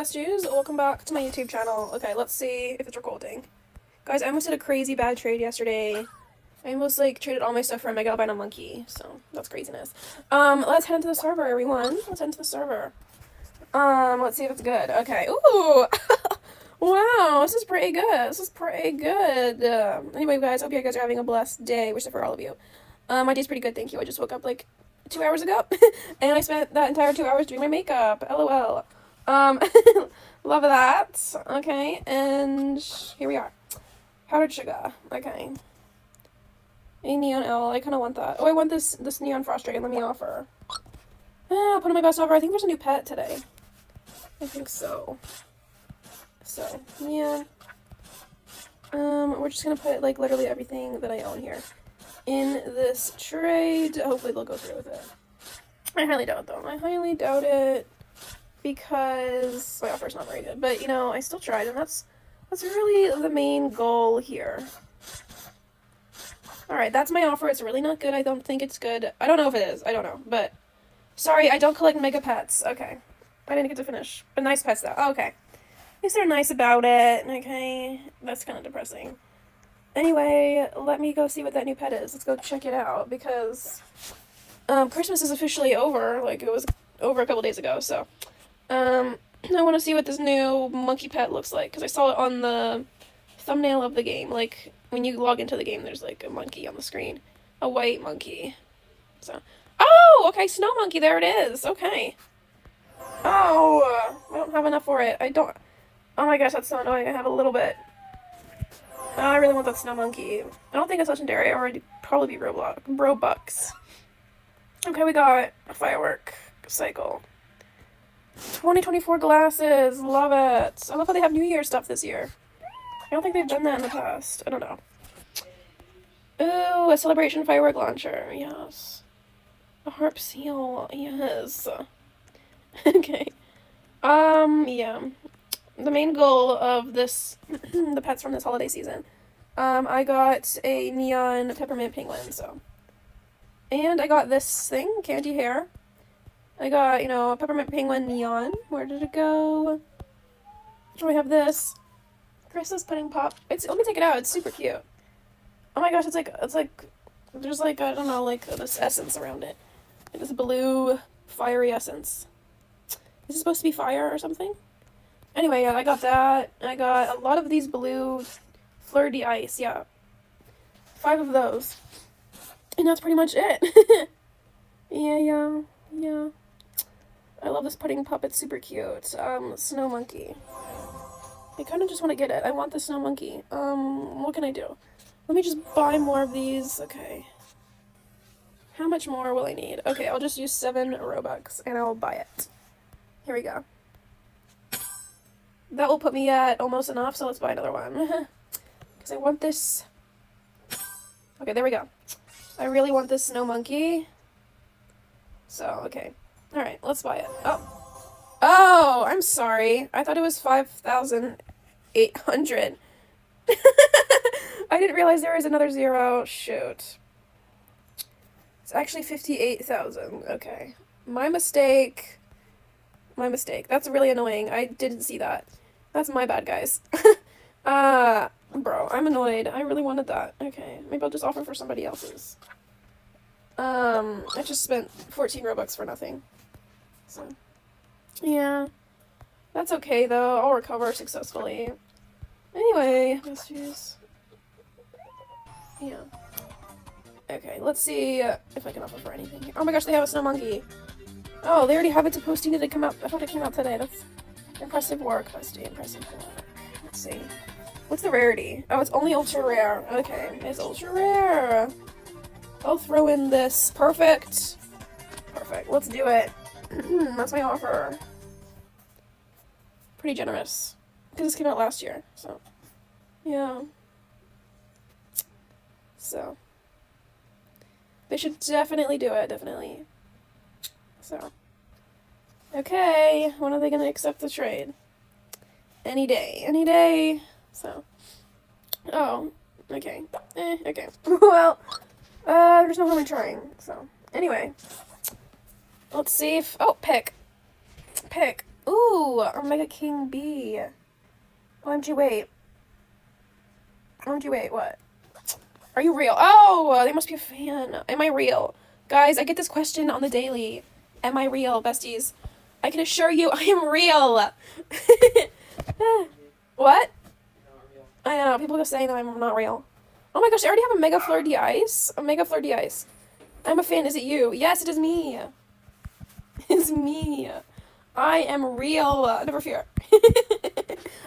Questions, welcome back to my YouTube channel. Okay, let's see if it's recording. Guys, I almost did a crazy bad trade yesterday. I almost like traded all my stuff for a mega albino monkey, so that's craziness. Let's head into the server, everyone. Let's head into the server. Let's see if it's good. Okay, ooh. Wow, this is pretty good. This is pretty good. Anyway, guys, hope you guys are having a blessed day. Wish it for all of you. My day's pretty good, thank you. I just woke up like 2 hours ago, and I spent that entire 2 hours doing my makeup. LOL. Love that. Okay, and here we are. Powdered sugar. Okay. A neon owl. I kind of want that. Oh, I want this neon frost dragon. Let me offer. I'll put on my best offer. I think there's a new pet today. I think so. So, yeah. We're just gonna put, like, literally everything that I own here in this trade. Hopefully they'll go through with it. I highly doubt it, though. I highly doubt it. Because my offer's not very good, but you know, I still tried, and that's really the main goal here. Alright, that's my offer. It's really not good. I don't think it's good. I don't know if it is. I don't know, but sorry, I don't collect mega pets. Okay. I didn't get to finish. But nice pets, though. Oh, okay. At least they're nice about it. Okay. That's kind of depressing. Anyway, let me go see what that new pet is. Let's go check it out, because Christmas is officially over. Like, it was over a couple days ago, so... I want to see what this new monkey pet looks like, because I saw it on the thumbnail of the game. Like, when you log into the game, there's, like, a monkey on the screen. A white monkey. So, oh! Okay, snow monkey, there it is! Okay. Oh! I don't have enough for it. I don't... Oh my gosh, that's so annoying. I have a little bit. Oh, I really want that snow monkey. I don't think it's legendary, or it'd probably be Robux. Okay, we got a firework cycle. 2024 glasses, love it. I love how they have New Year stuff this year. I don't think they've done that in the past. I don't know. Ooh, a celebration firework launcher, yes. A harp seal, yes. Okay. Yeah. The main goal of this, the pets from this holiday season. I got a neon peppermint penguin, so. And I got this thing, candy hair. I got, you know, a peppermint penguin neon. Where did it go? Oh, I have this. Christmas pudding pop. Let me take it out. It's super cute. Oh my gosh, it's like, there's like, I don't know, like this essence around it. Like this blue, fiery essence. Is it supposed to be fire or something? Anyway, yeah, I got that. I got a lot of these blue fleur de ice, yeah. 5 of those. And that's pretty much it. Yeah. I love this pudding pop, it's super cute. Snow monkey. I kind of just want to get it. I want the snow monkey. What can I do? Let me just buy more of these. Okay. How much more will I need? Okay, I'll just use 7 Robux and I'll buy it. Here we go. That will put me at almost enough, so let's buy another one. Because I want this. Okay, there we go. I really want this snow monkey. So, okay. Alright, let's buy it. Oh, I'm sorry. I thought it was 5,800. I didn't realize there was another zero. Shoot. It's actually 58,000. Okay. My mistake. My mistake. That's really annoying. I didn't see that. That's my bad, guys. Bro, I'm annoyed. I really wanted that. Okay. Maybe I'll just offer for somebody else's. I just spent 14 Robux for nothing. So, yeah, that's okay though. I'll recover successfully. Anyway, let's use. Yeah. Okay, let's see if I can offer for anything. Oh my gosh, they have a snow monkey. Oh, they already have it to posting. Did it come out? I thought it came out today. That's impressive work, Posty. Impressive work. Let's see. What's the rarity? Oh, it's only ultra rare. Okay, it's ultra rare. I'll throw in this. Perfect. Perfect. Let's do it. That's my offer. Pretty generous. Because this came out last year, so. Yeah. So. They should definitely do it, definitely. So. Okay, when are they going to accept the trade? Any day. Any day. So. Oh. Okay. Okay. Well. There's no harm in trying, so. Anyway. Let's see if- oh, pick. Pick. Ooh, Omega King B. OMG, wait. OMG, wait, what? Are you real? Oh, they must be a fan. Am I real? Guys, I get this question on the daily. Am I real, besties? I can assure you I am real. What? I know, people go saying that I'm not real. Oh my gosh, I already have a Mega Fleur de Ice. A Mega Fleur de Ice. I'm a fan, is it you? Yes, it is me. It's me. I am real. Never fear.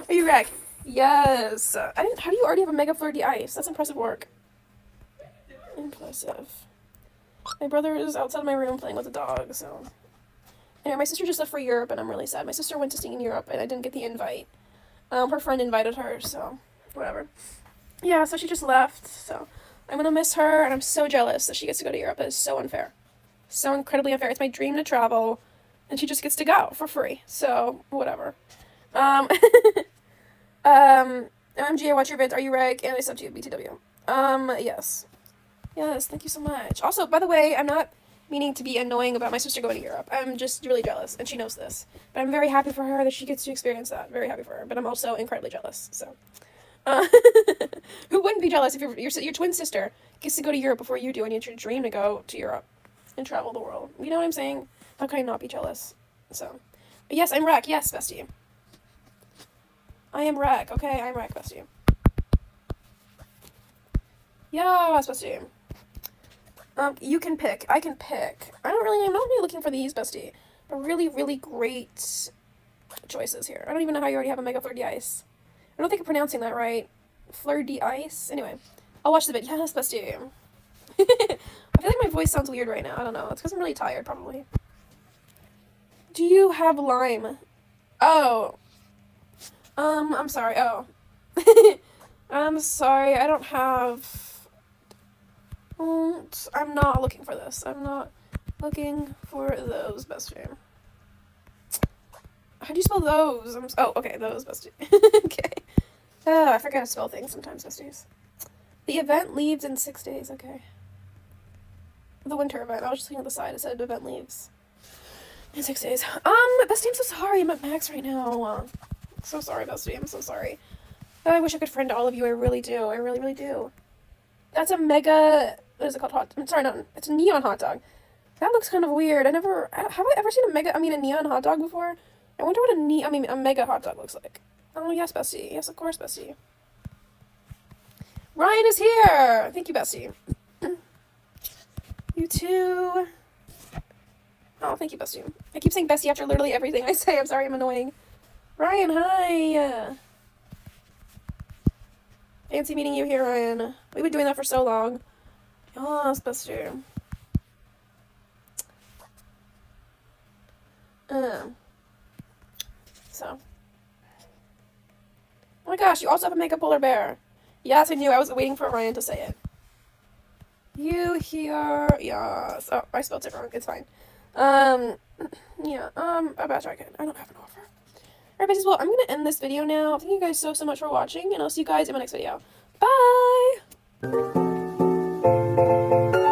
Are you wrecked? Yes. I didn't. How do you already have a Mega Fleur de Ice? That's impressive work. Impressive. My brother is outside my room playing with a dog, so... Anyway, my sister just left for Europe, and I'm really sad. My sister went to sing in Europe, and I didn't get the invite. Her friend invited her, so... Whatever. Yeah, so she just left, so... I'm gonna miss her, and I'm so jealous that she gets to go to Europe. It is so unfair. So incredibly unfair. It's my dream to travel, and she just gets to go for free. So, whatever. OMG, I watch your vids. Are you reg? And I sub to you, BTW. Yes. Yes, thank you so much. Also, by the way, I'm not meaning to be annoying about my sister going to Europe. I'm just really jealous, and she knows this. But I'm very happy for her that she gets to experience that. Very happy for her. But I'm also incredibly jealous, so... who wouldn't be jealous if your twin sister gets to go to Europe before you do, and it's your dream to go to Europe and travel the world? You know what I'm saying? How can I not be jealous? So, but yes, I'm wreck. Yes, bestie. I am wreck. Okay, I'm wreck, bestie. Yeah, bestie. You can pick. I can pick. I don't really. I'm not really looking for these, bestie. But really, really great choices here. I don't even know how you already have a Mega Fleur de Ice. I don't think I'm pronouncing that right. Fleur de Ice? Anyway, I'll watch the bit. Yes, bestie. I feel like my voice sounds weird right now. I don't know. It's because I'm really tired, probably. Do you have lime? Oh. I'm sorry. Oh. I'm sorry. I don't have... I'm not looking for this. I'm not looking for those, bestie. How do you spell those? Oh, okay, those, bestie. Okay. Oh, I forget to spell things sometimes, besties. The event leaves in 6 days, okay. The winter event. I was just looking at the side. It said event leaves in 6 days. Bestie, I'm so sorry. I'm at max right now. So sorry, bestie. I'm so sorry. I wish I could friend all of you. I really do. I really, really do. That's a mega... What is it called? I'm sorry, no. It's a neon hot dog. That looks kind of weird. Have I ever seen a neon hot dog before? I wonder what a mega hot dog looks like. Oh, yes, bestie. Yes, of course, bestie. Ryan is here! Thank you, bestie. You too. Oh, thank you, bestie. I keep saying bestie after literally everything I say. I'm sorry, I'm annoying. Ryan, hi! Fancy meeting you here, Ryan. We've been doing that for so long. Yes, bestie. So. Oh my gosh, you also have a mega polar bear. Yes, I knew. I was waiting for Ryan to say it. You here. Yes. Oh, I spelled it wrong. It's fine. Yeah. I bet I can. I don't have an offer. Alright, guys. Well, I'm going to end this video now. Thank you guys so, so much for watching, and I'll see you guys in my next video. Bye!